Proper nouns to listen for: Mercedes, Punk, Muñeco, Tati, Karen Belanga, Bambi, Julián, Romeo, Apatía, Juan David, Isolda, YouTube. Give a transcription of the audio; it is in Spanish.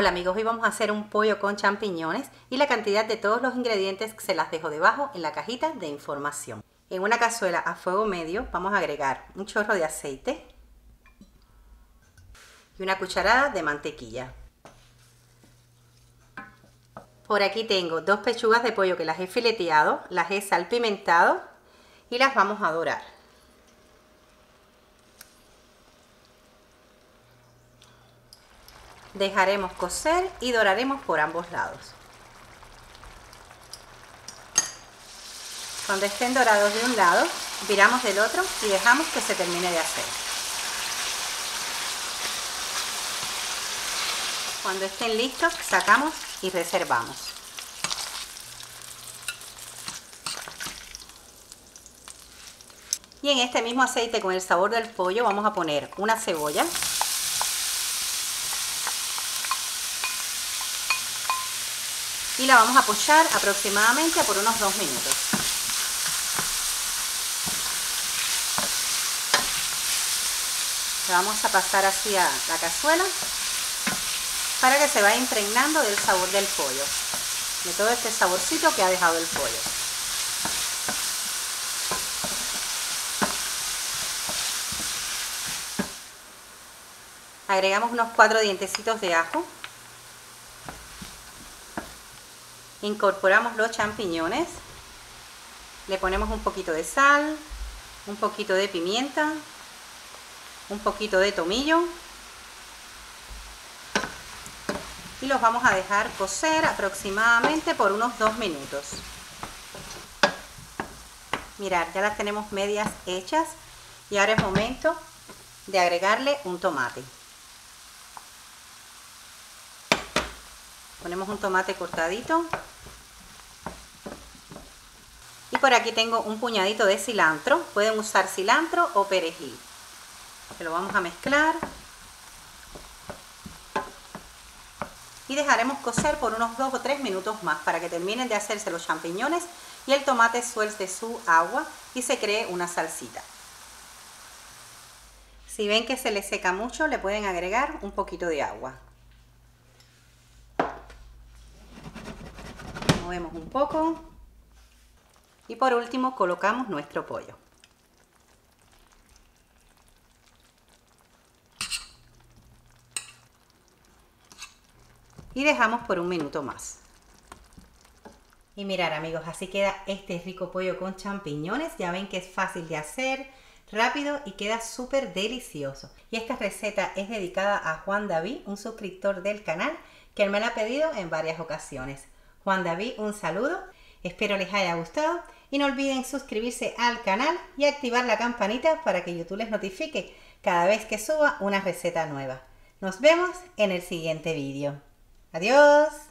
Hola amigos, hoy vamos a hacer un pollo con champiñones y la cantidad de todos los ingredientes se las dejo debajo en la cajita de información. En una cazuela a fuego medio vamos a agregar un chorro de aceite y una cucharada de mantequilla. Por aquí tengo dos pechugas de pollo que las he fileteado, las he salpimentado y las vamos a dorar. Dejaremos cocer y doraremos por ambos lados. Cuando estén dorados de un lado, viramos del otro y dejamos que se termine de hacer. Cuando estén listos, sacamos y reservamos. Y en este mismo aceite con el sabor del pollo vamos a poner una cebolla, y la vamos a pochar aproximadamente por unos 2 minutos. La vamos a pasar hacia la cazuela para que se vaya impregnando del sabor del pollo, de todo este saborcito que ha dejado el pollo. Agregamos unos 4 dientecitos de ajo. Incorporamos los champiñones, le ponemos un poquito de sal, un poquito de pimienta, un poquito de tomillo y los vamos a dejar cocer aproximadamente por unos 2 minutos. Mirad, ya las tenemos medias hechas y ahora es momento de agregarle un tomate. Ponemos un tomate cortadito y por aquí tengo un puñadito de cilantro, pueden usar cilantro o perejil. Se lo vamos a mezclar y dejaremos cocer por unos 2 o 3 minutos más para que terminen de hacerse los champiñones y el tomate suelte su agua y se cree una salsita. Si ven que se les seca mucho, le pueden agregar un poquito de agua. Movemos un poco y por último colocamos nuestro pollo. Y dejamos por 1 minuto más. Y mirad amigos, así queda este rico pollo con champiñones. Ya ven que es fácil de hacer, rápido y queda súper delicioso. Y esta receta es dedicada a Juan David, un suscriptor del canal, que él me la ha pedido en varias ocasiones. Juan David, un saludo, espero les haya gustado y no olviden suscribirse al canal y activar la campanita para que YouTube les notifique cada vez que suba una receta nueva. Nos vemos en el siguiente vídeo. ¡Adiós!